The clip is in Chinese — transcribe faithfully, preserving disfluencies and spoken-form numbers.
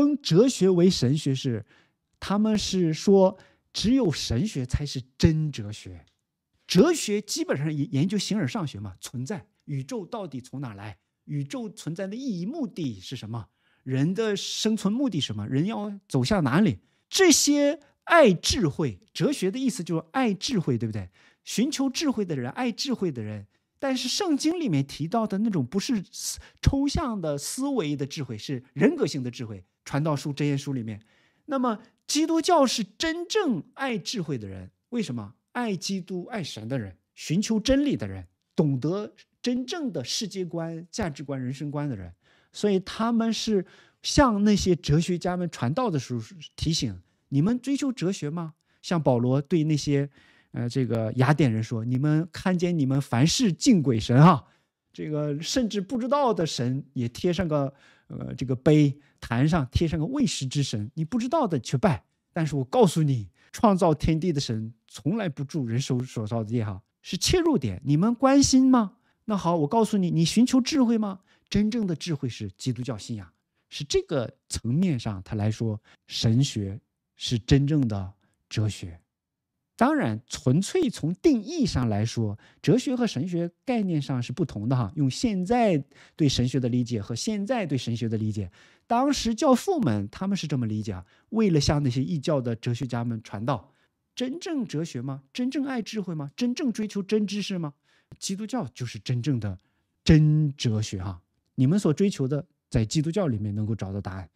称哲学为神学是，他们是说只有神学才是真哲学。哲学基本上研究形而上学嘛，存在，宇宙到底从哪来？宇宙存在的意义、目的是什么？人的生存目的是什么？人要走向哪里？这些爱智慧，哲学的意思就是爱智慧，对不对？寻求智慧的人，爱智慧的人。但是圣经里面提到的那种不是抽象的思维的智慧，是人格性的智慧。传道书、箴言书里面，那么基督教是真正爱智慧的人。为什么？爱基督、爱神的人，寻求真理的人，懂得真正的世界观、价值观、人生观的人。所以他们是向那些哲学家们传道的时候提醒，你们追求哲学吗？像保罗对那些呃，这个雅典人说，你们看见你们凡事敬鬼神啊，这个甚至不知道的神也贴上个呃这个碑，坛上贴上个未识之神，你不知道的去拜。但是我告诉你，创造天地的神从来不住人手所造的业哈，是切入点。你们关心吗？那好，我告诉你，你寻求智慧吗？真正的智慧是基督教信仰，是这个层面上他来说，神学是真正的哲学。当然纯粹从定义上来说，哲学和神学概念上是不同的哈。用现在对神学的理解和现在对神学的理解，当时教父们他们是这么理解，为了向那些异教的哲学家们传道。真正哲学吗？真正爱智慧吗？真正追求真知识吗？基督教就是真正的真哲学哈。你们所追求的在基督教里面能够找到答案。